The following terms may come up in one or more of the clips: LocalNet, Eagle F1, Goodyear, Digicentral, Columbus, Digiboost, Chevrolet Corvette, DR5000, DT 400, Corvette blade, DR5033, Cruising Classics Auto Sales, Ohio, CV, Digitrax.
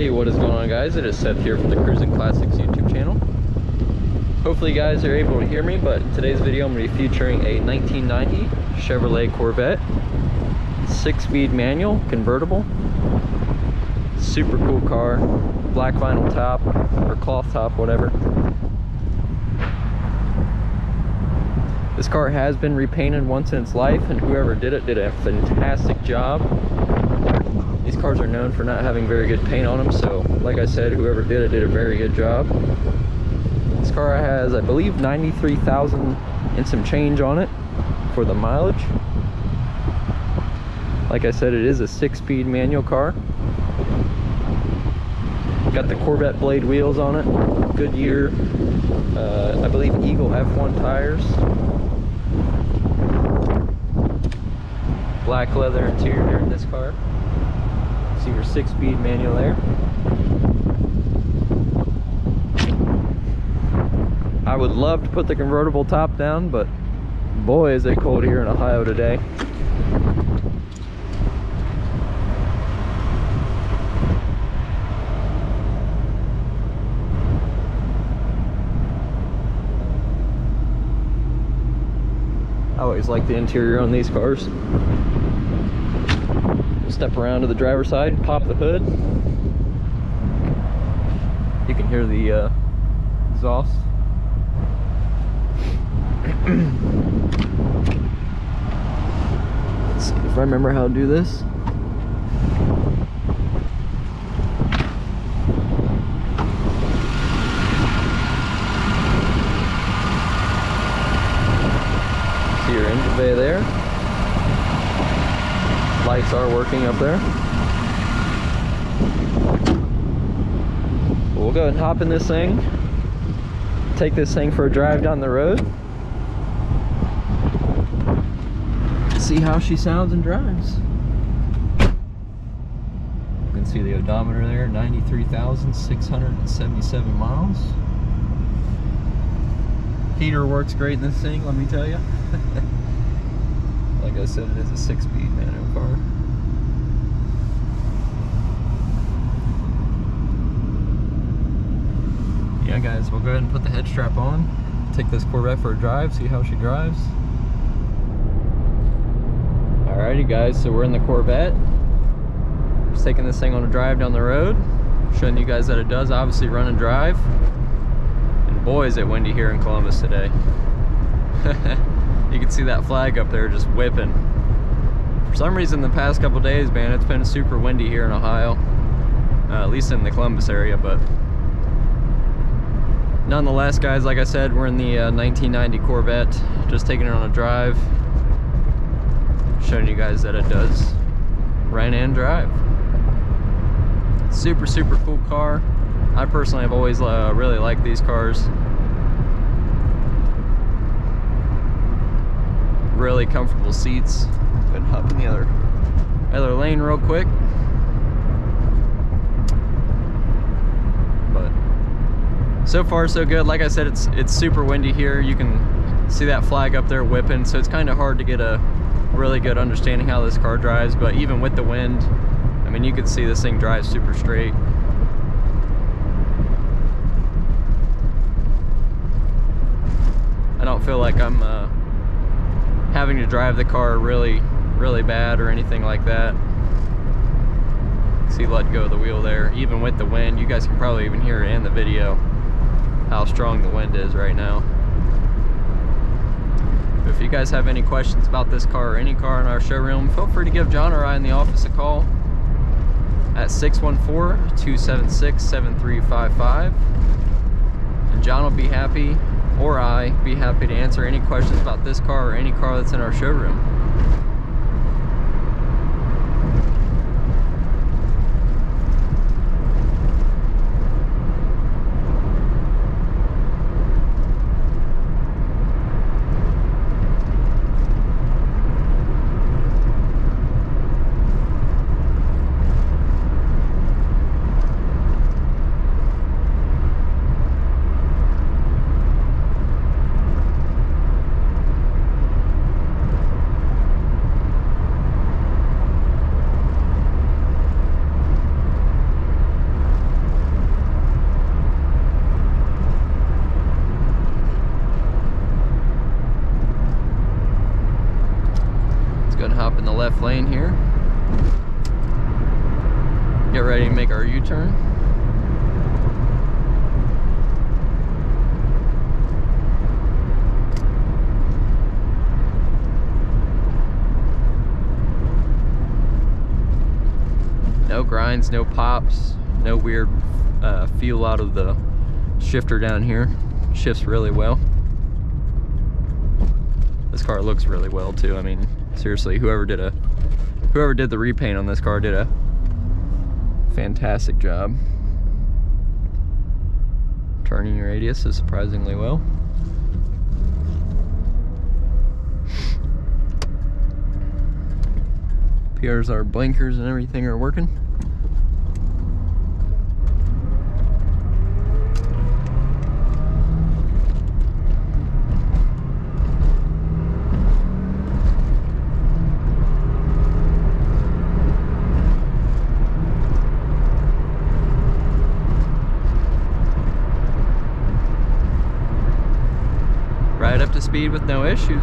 Hey, what is going on, guys? It is Seth here from the Cruising Classics YouTube channel. Hopefully you guys are able to hear me, but in today's video I'm going to be featuring a 1990 Chevrolet Corvette 6-speed manual convertible. Super cool car, black vinyl top or cloth top, whatever. This car has been repainted once in its life, and whoever did a fantastic job. These cars are known for not having very good paint on them, so like I said, whoever did it did a very good job. This car has, I believe, 93,000 and some change on it for the mileage. Like I said, it is a 6-speed manual car. Got the Corvette blade wheels on it, Goodyear, I believe Eagle F1 tires. Black leather interior in this car. See your 6-speed manual there. I would love to put the convertible top down, but boy is it cold here in Ohio today. I always like the interior on these cars. Step around to the driver's side, pop the hood. You can hear the exhaust. Let's see if I remember how to do this. See your engine bay there. Lights are working up there. We'll go ahead and hop in this thing, take this thing for a drive down the road, see how she sounds and drives. You can see the odometer there, 93,677 miles. Heater works great in this thing, let me tell you. Like I said, it is a 6-speed manual car. Yeah, guys, we'll go ahead and put the head strap on, take this Corvette for a drive, see how she drives. Alrighty, guys, so we're in the Corvette. Just taking this thing on a drive down the road, showing you guys that it does obviously run and drive. And boy, is it windy here in Columbus today. You can see that flag up there just whipping. For some reason the past couple days, man, it's been super windy here in Ohio, at least in the Columbus area. But nonetheless, guys, like I said, we're in the 1990 Corvette, just taking it on a drive, showing you guys that it does run and drive. Super cool car. I personally have always really liked these cars. Really comfortable seats. Good, hop in the other lane real quick. But so far so good. Like I said, it's super windy here. You can see that flag up there whipping, so it's kind of hard to get a really good understanding how this car drives. But even with the wind, I mean, you can see this thing drives super straight. I don't feel like I'm having to drive the car really bad or anything like that. See, let go of the wheel there. Even with the wind, you guys can probably even hear it in the video how strong the wind is right now. But if you guys have any questions about this car or any car in our showroom, feel free to give John or I in the office a call at 614-276-7355, and John will be happy, or I'd be happy, to answer any questions about this car or any car that's in our showroom. gonna hop in the left lane here. Get ready to make our U-turn. No grinds, no pops, no weird feel out of the shifter down here. Shifts really well. This car looks really well too. I mean, seriously, whoever did the repaint on this car did a fantastic job. Turning radius is surprisingly well. PRs, our blinkers and everything are working. Right up to speed with no issues.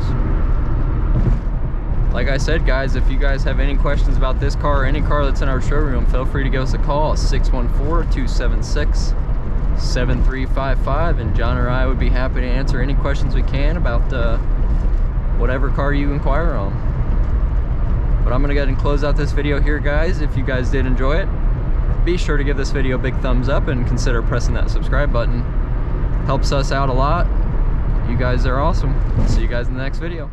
Like I said, guys, if you guys have any questions about this car or any car that's in our showroom, feel free to give us a call at 614-276-7355, and John or I would be happy to answer any questions we can about whatever car you inquire on. But I'm going to go ahead and close out this video here, guys. If you guys did enjoy it, be sure to give this video a big thumbs up and consider pressing that subscribe button. Helps us out a lot. You guys are awesome. See you guys in the next video.